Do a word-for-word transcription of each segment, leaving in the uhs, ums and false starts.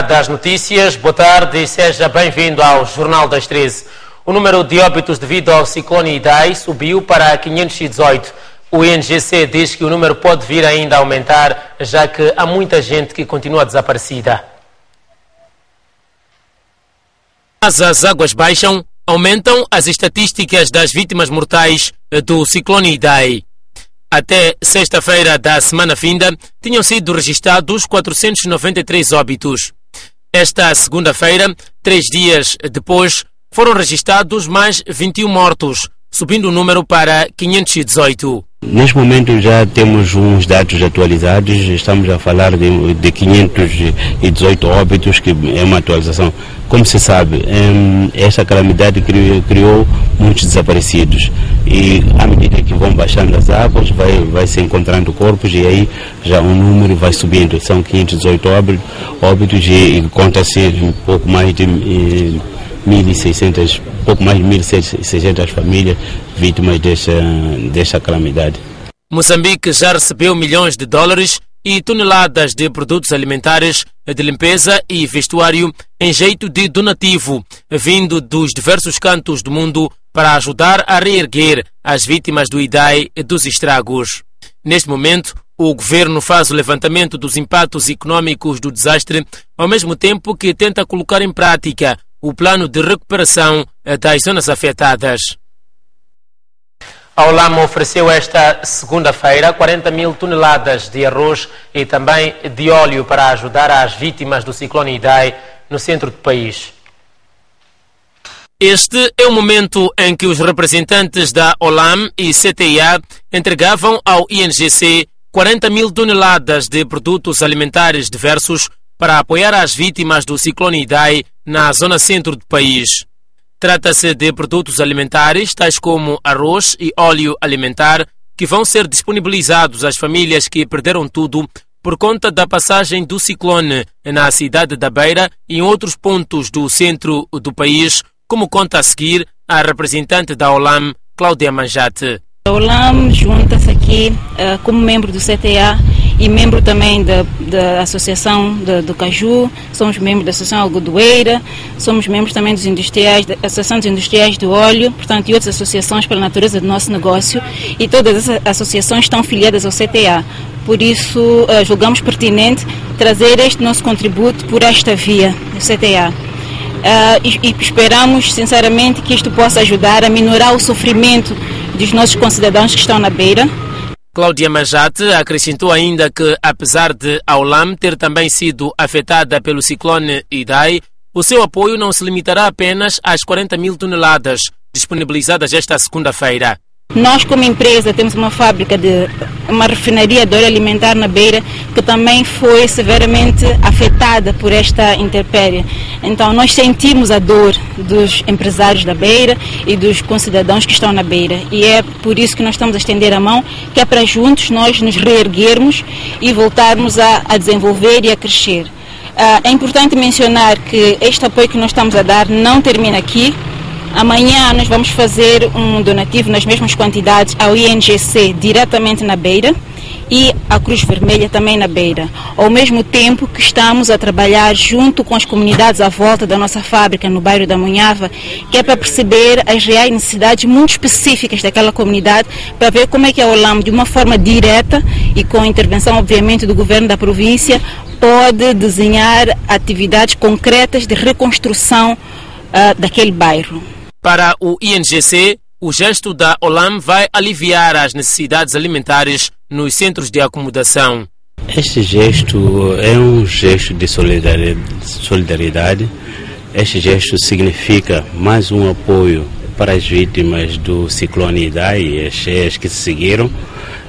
Hora das notícias, boa tarde e seja bem-vindo ao Jornal das treze. O número de óbitos devido ao ciclone Idai subiu para quinhentos e dezoito. O I N G C diz que o número pode vir ainda a aumentar, já que há muita gente que continua desaparecida. Mas as águas baixam, aumentam as estatísticas das vítimas mortais do ciclone Idai. Até sexta-feira da semana finda, tinham sido registados quatrocentos e noventa e três óbitos. Esta segunda-feira, três dias depois, foram registados mais vinte e um mortos, subindo o número para quinhentos e dezoito. Neste momento já temos uns dados atualizados, estamos a falar de, de quinhentos e dezoito óbitos, que é uma atualização. Como se sabe, esta calamidade criou, criou muitos desaparecidos e à medida que vão baixando as águas, vai, vai se encontrando corpos e aí já o número vai subindo. São quinhentos e dezoito óbitos, óbitos e, e conta-se um pouco mais de... E, mil e seiscentas, pouco mais de mil e seiscentas famílias vítimas desta, desta calamidade. Moçambique já recebeu milhões de dólares e toneladas de produtos alimentares, de limpeza e vestuário em jeito de donativo, vindo dos diversos cantos do mundo para ajudar a reerguer as vítimas do Idai dos estragos. Neste momento, o governo faz o levantamento dos impactos econômicos do desastre, ao mesmo tempo que tenta colocar em prática o plano de recuperação das zonas afetadas. A Olam ofereceu esta segunda-feira quarenta mil toneladas de arroz e também de óleo para ajudar as vítimas do ciclone Idai no centro do país. Este é o momento em que os representantes da Olam e C T I A entregavam ao I N G C quarenta mil toneladas de produtos alimentares diversos para apoiar as vítimas do ciclone Idai na zona centro do país. Trata-se de produtos alimentares, tais como arroz e óleo alimentar, que vão ser disponibilizados às famílias que perderam tudo por conta da passagem do ciclone na cidade da Beira e em outros pontos do centro do país, como conta a seguir a representante da Olam, Cláudia Manjate. A Olam junta-se aqui como membro do C T A e membro também da, da Associação de, do Caju, somos membros da Associação Algodoeira, somos membros também dos industriais, da Associação dos Industriais do Óleo, portanto, e outras associações pela natureza do nosso negócio, e todas essas associações estão filiadas ao C T A. Por isso, julgamos pertinente trazer este nosso contributo por esta via do C T A. E, e esperamos, sinceramente, que isto possa ajudar a minorar o sofrimento dos nossos concidadãos que estão na beira. Cláudia Manjate acrescentou ainda que, apesar de a Olam ter também sido afetada pelo ciclone Idai, o seu apoio não se limitará apenas às quarenta mil toneladas disponibilizadas esta segunda-feira. Nós, como empresa, temos uma fábrica de uma refinaria de óleo alimentar na Beira que também foi severamente afetada por esta intempérie. Então, nós sentimos a dor dos empresários da Beira e dos concidadãos que estão na Beira. E é por isso que nós estamos a estender a mão, que é para juntos nós nos reerguermos e voltarmos a, a desenvolver e a crescer. Ah, é importante mencionar que este apoio que nós estamos a dar não termina aqui. Amanhã nós vamos fazer um donativo nas mesmas quantidades ao I N G C diretamente na Beira e à Cruz Vermelha também na Beira, ao mesmo tempo que estamos a trabalhar junto com as comunidades à volta da nossa fábrica no bairro da Munhava, que é para perceber as reais necessidades muito específicas daquela comunidade, para ver como é que a Olam, de uma forma direta e com a intervenção obviamente do governo da província, pode desenhar atividades concretas de reconstrução uh, daquele bairro. Para o I N G C, o gesto da Olam vai aliviar as necessidades alimentares nos centros de acomodação. Este gesto é um gesto de solidariedade. Este gesto significa mais um apoio para as vítimas do ciclone Idai e as cheias que se seguiram.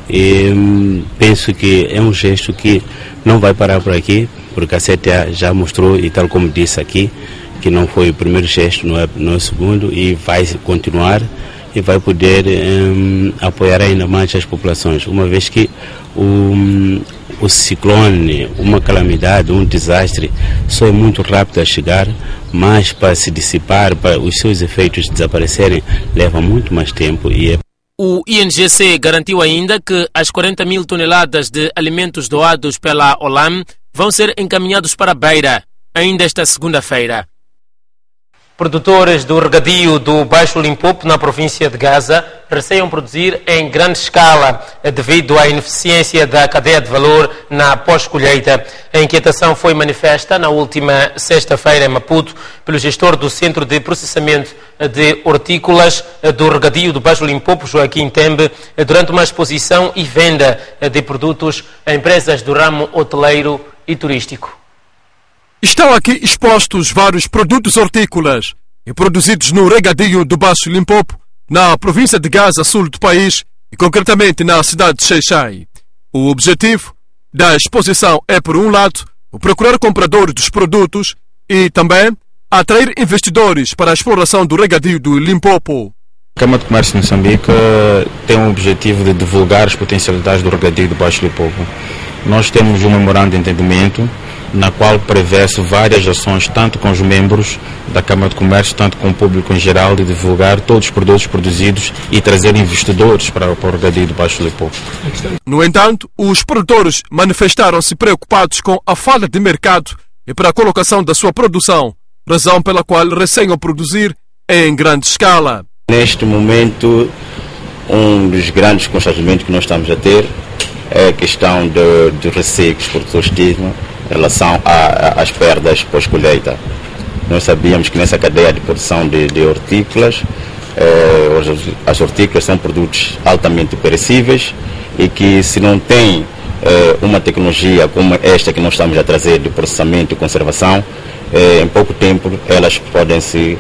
E penso que é um gesto que não vai parar por aqui, porque a C T A já mostrou, e tal como disse aqui, que não foi o primeiro gesto, não é, não é o segundo, e vai continuar e vai poder um, apoiar ainda mais as populações, uma vez que o, o ciclone, uma calamidade, um desastre, só é muito rápido a chegar, mas para se dissipar, para os seus efeitos desaparecerem, leva muito mais tempo. E é... O I N G C garantiu ainda que as quarenta mil toneladas de alimentos doados pela Olam vão ser encaminhados para a Beira, ainda esta segunda-feira. Produtores do regadio do Baixo Limpopo, na província de Gaza, receiam produzir em grande escala devido à ineficiência da cadeia de valor na pós-colheita. A inquietação foi manifesta na última sexta-feira em Maputo pelo gestor do Centro de Processamento de Hortícolas do regadio do Baixo Limpopo, Joaquim Tembe, durante uma exposição e venda de produtos a empresas do ramo hoteleiro e turístico. Estão aqui expostos vários produtos hortícolas e produzidos no regadio do Baixo Limpopo, na província de Gaza, sul do país, e concretamente na cidade de Xai-Xai. O objetivo da exposição é, por um lado, procurar compradores dos produtos e também atrair investidores para a exploração do regadio do Limpopo. A Câmara de Comércio de Moçambique tem o objetivo de divulgar as potencialidades do regadio do Baixo Limpopo. Nós temos um memorando de entendimento na qual prevê-se várias ações, tanto com os membros da Câmara de Comércio, tanto com o público em geral, de divulgar todos os produtos produzidos e trazer investidores para, para o regadio do Baixo Limpopo. No entanto, os produtores manifestaram-se preocupados com a falta de mercado e para a colocação da sua produção, razão pela qual receiam produzir em grande escala. Neste momento, um dos grandes constrangimentos que nós estamos a ter é a questão do, do receio que os produtores tinham em relação às perdas pós-colheita. Nós sabíamos que nessa cadeia de produção de, de hortícolas, eh, as hortícolas são produtos altamente perecíveis e que se não tem eh, uma tecnologia como esta que nós estamos a trazer de processamento e conservação, eh, em pouco tempo elas podem se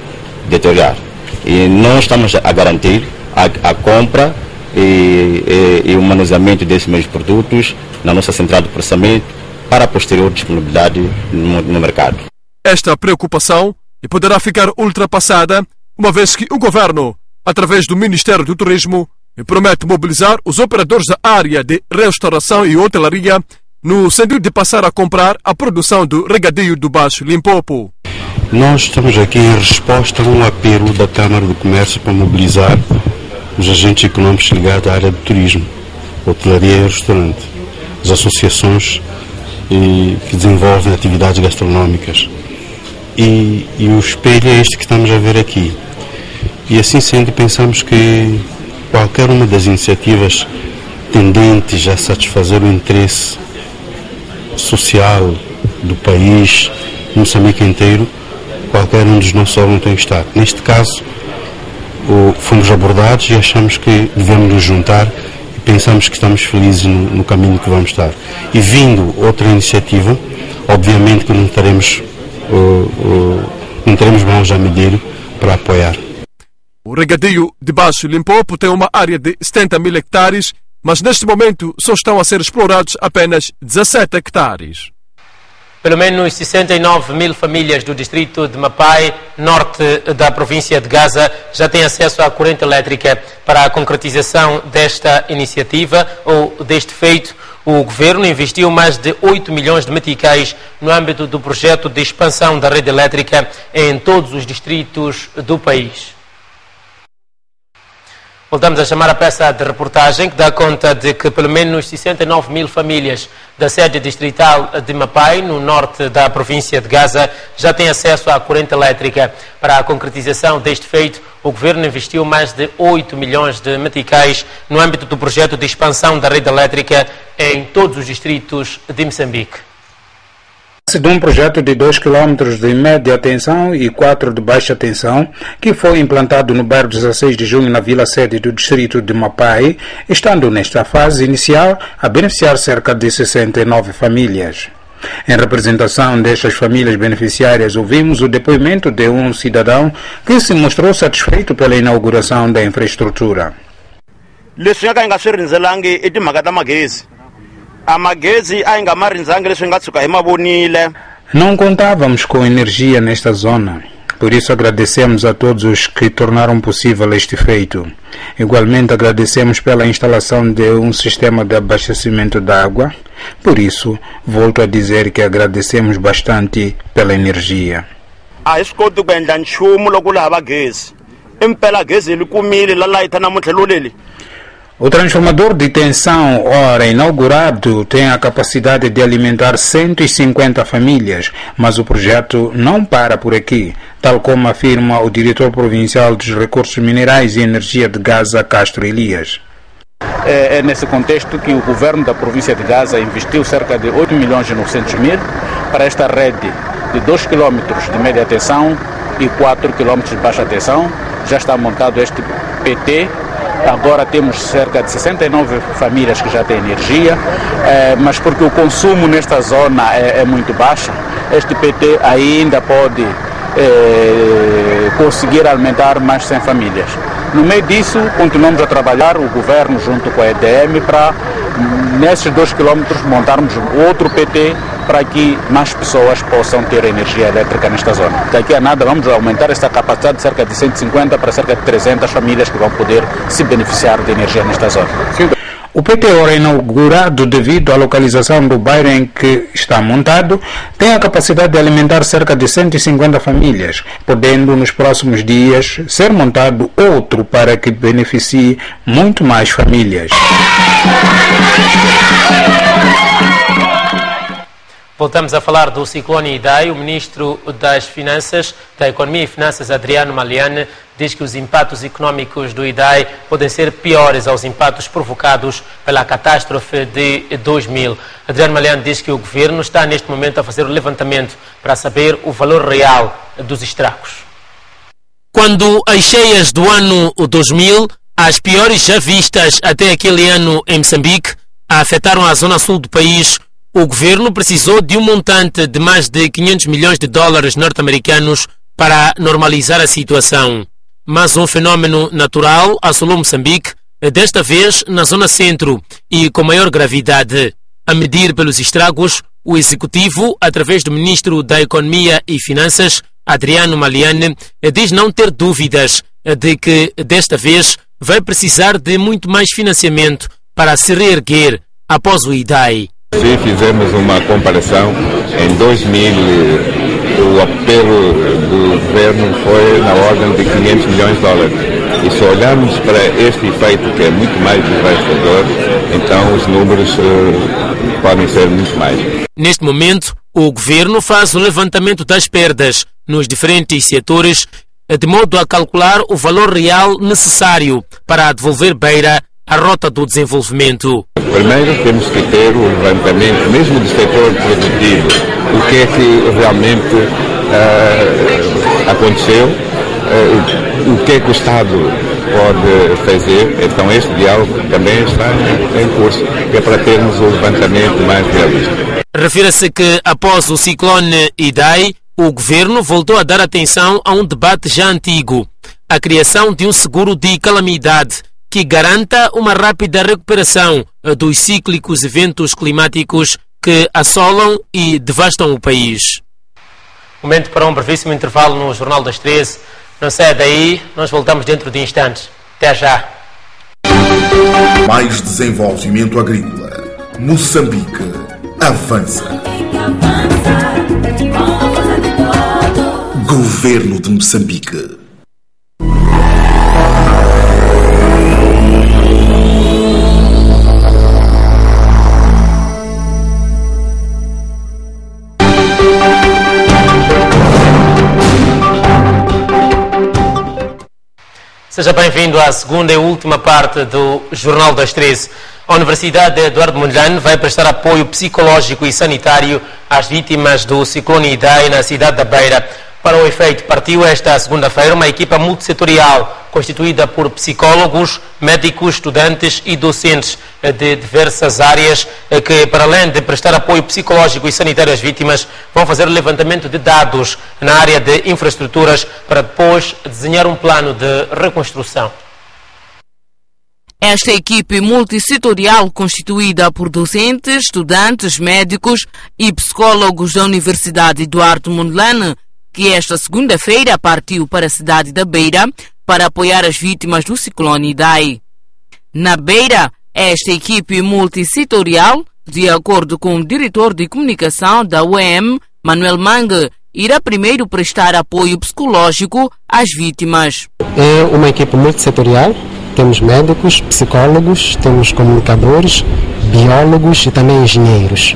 deteriorar. E nós estamos a garantir a, a compra e, e, e o manuseamento desses mesmos produtos na nossa central de processamento, para a posterior disponibilidade no, no mercado. Esta preocupação poderá ficar ultrapassada, uma vez que o Governo, através do Ministério do Turismo, promete mobilizar os operadores da área de restauração e hotelaria no sentido de passar a comprar a produção do regadio do Baixo Limpopo. Nós estamos aqui em resposta a um apelo da Câmara do Comércio para mobilizar os agentes econômicos ligados à área de turismo, hotelaria e restaurante, as associações E que desenvolvem atividades gastronómicas. E, e o espelho é este que estamos a ver aqui. E assim sendo, pensamos que qualquer uma das iniciativas tendentes a satisfazer o interesse social do país, Moçambique inteiro, qualquer um dos nossos órgãos tem que estar. Neste caso, fomos abordados e achamos que devemos nos juntar. Pensamos que estamos felizes no, no caminho que vamos estar. E vindo outra iniciativa, obviamente que não teremos, uh, uh, não teremos mãos a medir para apoiar. O regadio de Baixo Limpopo tem uma área de setenta mil hectares, mas neste momento só estão a ser explorados apenas dezassete hectares. Pelo menos sessenta e nove mil famílias do distrito de Mapai, norte da província de Gaza, já têm acesso à corrente elétrica. Para a concretização desta iniciativa ou deste feito, o governo investiu mais de oito milhões de meticais no âmbito do projeto de expansão da rede elétrica em todos os distritos do país. Voltamos a chamar a peça de reportagem que dá conta de que pelo menos sessenta e nove mil famílias da sede distrital de Mapai, no norte da província de Gaza, já têm acesso à corrente elétrica. Para a concretização deste feito, o governo investiu mais de oito milhões de meticais no âmbito do projeto de expansão da rede elétrica em todos os distritos de Moçambique. De um projeto de dois quilômetros de média tensão e quatro de baixa tensão, que foi implantado no bairro dezasseis de junho, na vila sede do distrito de Mapai, estando nesta fase inicial a beneficiar cerca de sessenta e nove famílias. Em representação destas famílias beneficiárias, ouvimos o depoimento de um cidadão que se mostrou satisfeito pela inauguração da infraestrutura. Não contávamos com energia nesta zona, por isso agradecemos a todos os que tornaram possível este feito. Igualmente agradecemos pela instalação de um sistema de abastecimento de água, por isso volto a dizer que agradecemos bastante pela energia. O transformador de tensão, ora inaugurado, tem a capacidade de alimentar cento e cinquenta famílias, mas o projeto não para por aqui, tal como afirma o diretor provincial dos Recursos Minerais e Energia de Gaza, Castro Elias. É, é nesse contexto que o governo da província de Gaza investiu cerca de oito milhões e novecentos mil para esta rede de dois quilômetros de média tensão e quatro quilômetros de baixa tensão. Já está montado este P T. Agora temos cerca de sessenta e nove famílias que já têm energia, mas porque o consumo nesta zona é muito baixo, este P T ainda pode conseguir alimentar mais cem famílias. No meio disso, continuamos a trabalhar, o governo junto com a E D M, para nesses dois quilômetros montarmos outro P T para que mais pessoas possam ter energia elétrica nesta zona. Daqui a nada vamos aumentar esta capacidade de cerca de cento e cinquenta para cerca de trezentas famílias que vão poder se beneficiar de energia nesta zona. O P T, ora inaugurado devido à localização do bairro em que está montado, tem a capacidade de alimentar cerca de cento e cinquenta famílias, podendo nos próximos dias ser montado outro para que beneficie muito mais famílias. Voltamos a falar do ciclone Idai. O ministro das Finanças, da Economia e Finanças, Adriano Maliane, diz que os impactos económicos do Idai podem ser piores aos impactos provocados pela catástrofe de dois mil. Adriano Maliane diz que o governo está neste momento a fazer o levantamento para saber o valor real dos estragos. Quando as cheias do ano dois mil, as piores já vistas até aquele ano em Moçambique, afetaram a zona sul do país, o governo precisou de um montante de mais de quinhentos milhões de dólares norte-americanos para normalizar a situação. Mas um fenómeno natural assolou Moçambique, desta vez na zona centro e com maior gravidade. A medir pelos estragos, o executivo, através do ministro da Economia e Finanças, Adriano Maliane, diz não ter dúvidas de que, desta vez, vai precisar de muito mais financiamento para se reerguer após o Idai. Se fizermos uma comparação, em dois mil o apelo do governo foi na ordem de quinhentos milhões de dólares. E se olharmos para este efeito, que é muito mais devastador, então os números uh, podem ser muito mais. Neste momento, o governo faz o levantamento das perdas nos diferentes setores, de modo a calcular o valor real necessário para devolver Beira à rota do desenvolvimento. Primeiro temos que ter o levantamento mesmo do setor produtivo, o que é que realmente uh, aconteceu, uh, o que é que o Estado pode fazer. Então este diálogo também está em curso, que é para termos o levantamento mais realista. Refira-se que após o ciclone Idai, o governo voltou a dar atenção a um debate já antigo, a criação de um seguro de calamidade, que garanta uma rápida recuperação dos cíclicos eventos climáticos que assolam e devastam o país. Momento para um brevíssimo intervalo no Jornal das treze. Não saia daí, nós voltamos dentro de instantes. Até já. Mais desenvolvimento agrícola. Moçambique avança. Governo de Moçambique. Seja bem-vindo à segunda e última parte do Jornal das treze. A Universidade de Eduardo Mondlane vai prestar apoio psicológico e sanitário às vítimas do ciclone Idai na cidade da Beira. Para o efeito, partiu esta segunda-feira uma equipa multissetorial constituída por psicólogos, médicos, estudantes e docentes de diversas áreas que, para além de prestar apoio psicológico e sanitário às vítimas, vão fazer o levantamento de dados na área de infraestruturas para depois desenhar um plano de reconstrução. Esta equipe multissetorial, constituída por docentes, estudantes, médicos e psicólogos da Universidade Eduardo Mondlane, que esta segunda-feira partiu para a cidade da Beira para apoiar as vítimas do ciclone Idai. Na Beira, esta equipe multissetorial, de acordo com o diretor de comunicação da U E M, Manuel Mangue, irá primeiro prestar apoio psicológico às vítimas. É uma equipe multissetorial Temos médicos, psicólogos, temos comunicadores, biólogos e também engenheiros.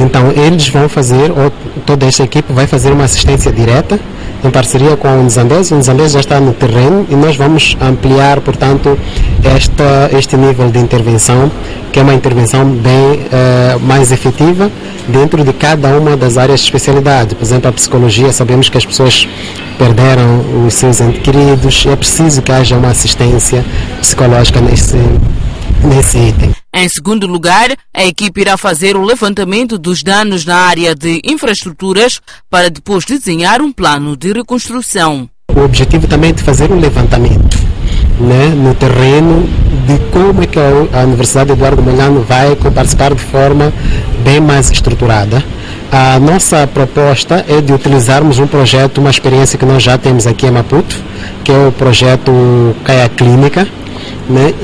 Então, eles vão fazer, ou toda esta equipe vai fazer uma assistência direta em parceria com a Unisandese. O Unisandese já está no terreno e nós vamos ampliar, portanto, esta, este nível de intervenção, que é uma intervenção bem eh, mais efetiva dentro de cada uma das áreas de especialidade. Por exemplo, a psicologia, sabemos que as pessoas perderam os seus entes queridos, é preciso que haja uma assistência psicológica nesse, nesse item. Em segundo lugar, a equipe irá fazer o levantamento dos danos na área de infraestruturas para depois desenhar um plano de reconstrução. O objetivo também é de fazer um levantamento, né, no terreno de como é que a Universidade Eduardo Mondlane vai participar de forma bem mais estruturada. A nossa proposta é de utilizarmos um projeto, uma experiência que nós já temos aqui em Maputo, que é o projeto Caia Clínica, né,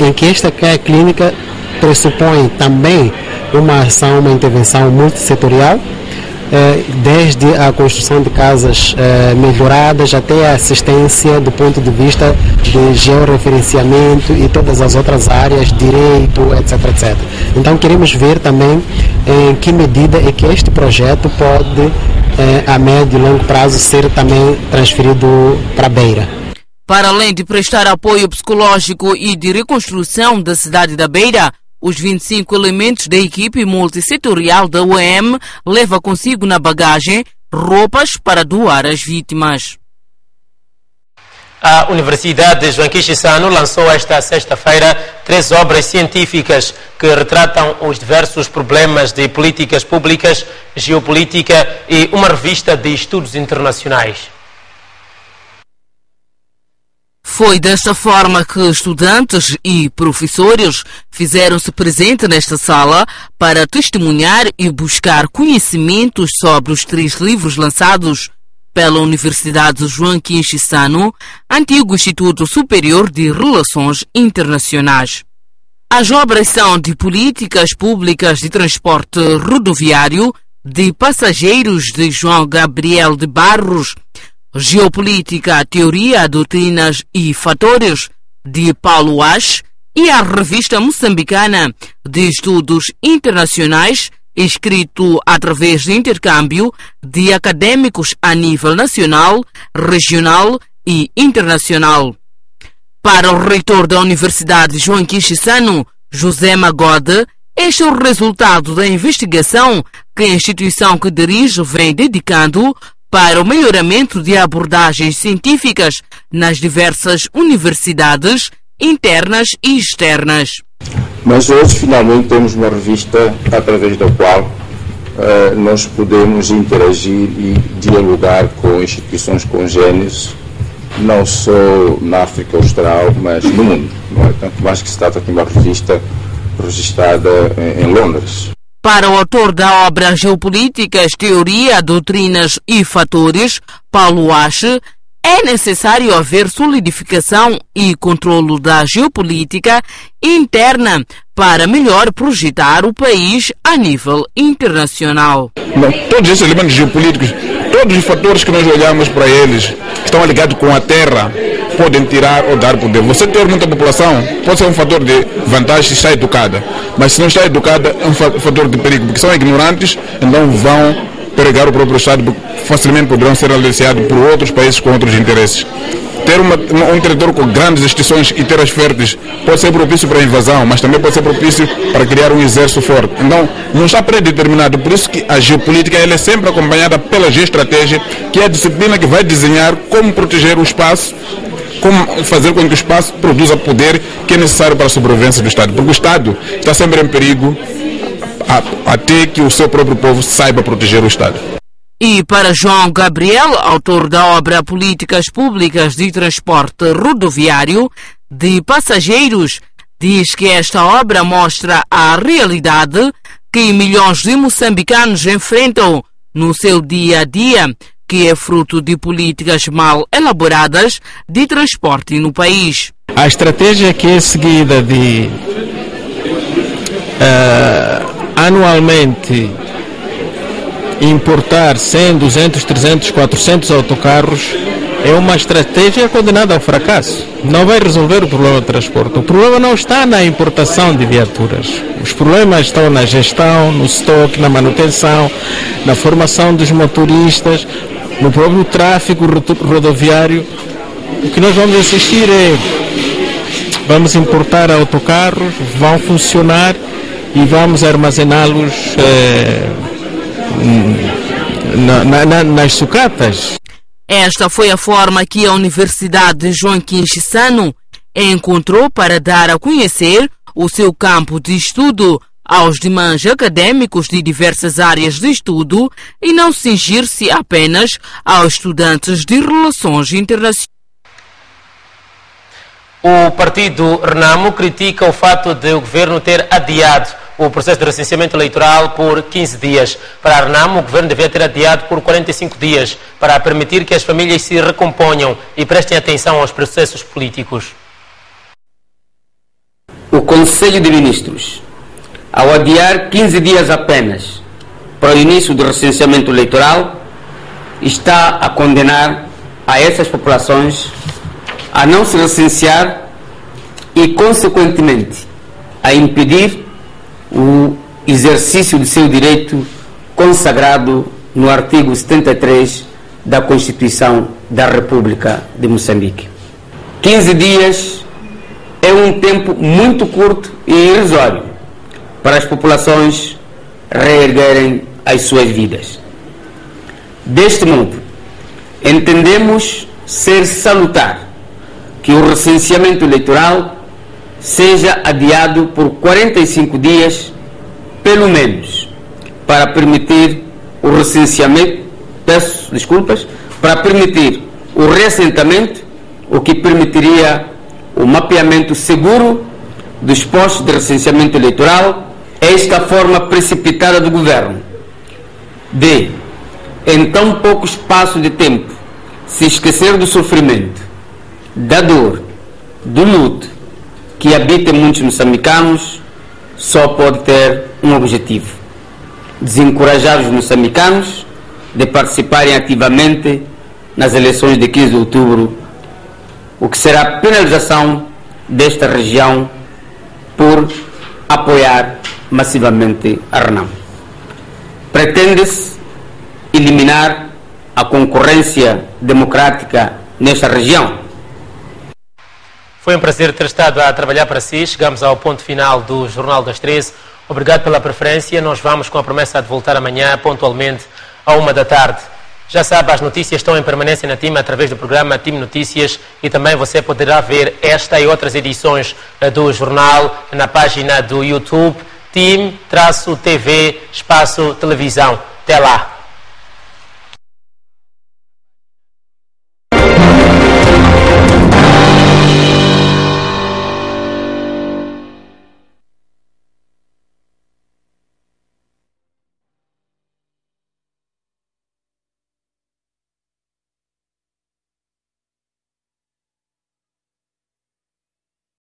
em que esta Caia Clínica pressupõe também uma ação, uma intervenção multissetorial, desde a construção de casas melhoradas até a assistência do ponto de vista de georreferenciamento e todas as outras áreas, direito, etc, etcétera. Então queremos ver também em que medida é que este projeto pode, a médio e longo prazo, ser também transferido para Beira. Para além de prestar apoio psicológico e de reconstrução da cidade da Beira, os vinte e cinco elementos da equipe multissetorial da U E M levam consigo na bagagem roupas para doar às vítimas. A Universidade Joaquim Chissano lançou esta sexta-feira três obras científicas que retratam os diversos problemas de políticas públicas, geopolítica e uma revista de estudos internacionais. Foi desta forma que estudantes e professores fizeram-se presente nesta sala para testemunhar e buscar conhecimentos sobre os três livros lançados pela Universidade Joaquim Chissano, antigo Instituto Superior de Relações Internacionais. As obras são de políticas públicas de transporte rodoviário, de passageiros, de João Gabriel de Barros, Geopolítica, Teoria, Doutrinas e Fatores, de Paulo Acho, e a Revista Moçambicana de Estudos Internacionais, escrito através de intercâmbio de académicos a nível nacional, regional e internacional. Para o reitor da Universidade Joaquim Chissano, José Magode, este é o resultado da investigação que a instituição que dirige vem dedicando para o melhoramento de abordagens científicas nas diversas universidades internas e externas. Mas hoje finalmente temos uma revista através da qual uh, nós podemos interagir e dialogar com instituições congêneres, não só na África Austral, mas no mundo. Não é? Tanto mais que se trata de uma revista registrada em, em Londres. Para o autor da obra Geopolíticas, Teoria, Doutrinas e Fatores, Paulo Ache, é necessário haver solidificação e controlo da geopolítica interna para melhor projetar o país a nível internacional. Bom, todos esses elementos geopolíticos, todos os fatores que nós olhamos para eles, estão ligados com a terra, podem tirar ou dar poder. Você ter muita população pode ser um fator de vantagem se está educada, mas se não está educada é um fator de perigo, porque são ignorantes, então vão pregar o próprio Estado, porque facilmente poderão ser aliciados por outros países com outros interesses. Ter uma, um território com grandes instituições e terras férteis pode ser propício para a invasão, mas também pode ser propício para criar um exército forte. Então, não está predeterminado, por isso que a geopolítica ela é sempre acompanhada pela geoestratégia, que é a disciplina que vai desenhar como proteger o espaço, como fazer com que o espaço produza poder que é necessário para a sobrevivência do Estado. Porque o Estado está sempre em perigo até que o seu próprio povo saiba proteger o Estado. E para João Gabriel, autor da obra Políticas Públicas de Transporte Rodoviário de Passageiros, diz que esta obra mostra a realidade que milhões de moçambicanos enfrentam no seu dia a dia, que é fruto de políticas mal elaboradas de transporte no país. A estratégia que é seguida de uh, anualmente importar cem, duzentos, trezentos, quatrocentos autocarros é uma estratégia condenada ao fracasso. Não vai resolver o problema do transporte. O problema não está na importação de viaturas. Os problemas estão na gestão, no estoque, na manutenção, na formação dos motoristas, no próprio tráfego rodoviário. O que nós vamos assistir é, vamos importar autocarros, vão funcionar e vamos armazená-los eh, na, na, na, nas sucatas. Esta foi a forma que a Universidade Joaquim Chissano encontrou para dar a conhecer o seu campo de estudo aos demais académicos de diversas áreas de estudo e não cingir-se apenas aos estudantes de relações internacionais. O partido Renamo critica o fato de o governo ter adiado o processo de recenseamento eleitoral por quinze dias. Para a Renamo, o governo devia ter adiado por quarenta e cinco dias para permitir que as famílias se recomponham e prestem atenção aos processos políticos. O Conselho de Ministros, ao adiar quinze dias apenas para o início do recenseamento eleitoral, está a condenar a essas populações a não se recensear e, consequentemente, a impedir o exercício de seu direito consagrado no artigo setenta e três da Constituição da República de Moçambique. quinze dias é um tempo muito curto e irrisório para as populações reerguerem as suas vidas. Deste modo, entendemos ser salutar que o recenseamento eleitoral seja adiado por quarenta e cinco dias, pelo menos, para permitir o recenseamento, peço desculpas, para permitir o reassentamento, o que permitiria o mapeamento seguro dos postos de recenseamento eleitoral. Esta forma precipitada do governo de, em tão pouco espaço de tempo, se esquecer do sofrimento, da dor, do luto que habita muitos moçambicanos, só pode ter um objetivo: desencorajar os moçambicanos de participarem ativamente nas eleições de quinze de outubro, o que será a penalização desta região por apoiar massivamente a Renamo. Pretende-se eliminar a concorrência democrática nesta região. Foi um prazer ter estado a trabalhar para si. Chegamos ao ponto final do Jornal das treze. Obrigado pela preferência. Nós vamos com a promessa de voltar amanhã, pontualmente, à uma da tarde. Já sabe, as notícias estão em permanência na TIM através do programa TIM Notícias e também você poderá ver esta e outras edições do jornal na página do YouTube, TIM-T V Espaço Televisão. Até lá!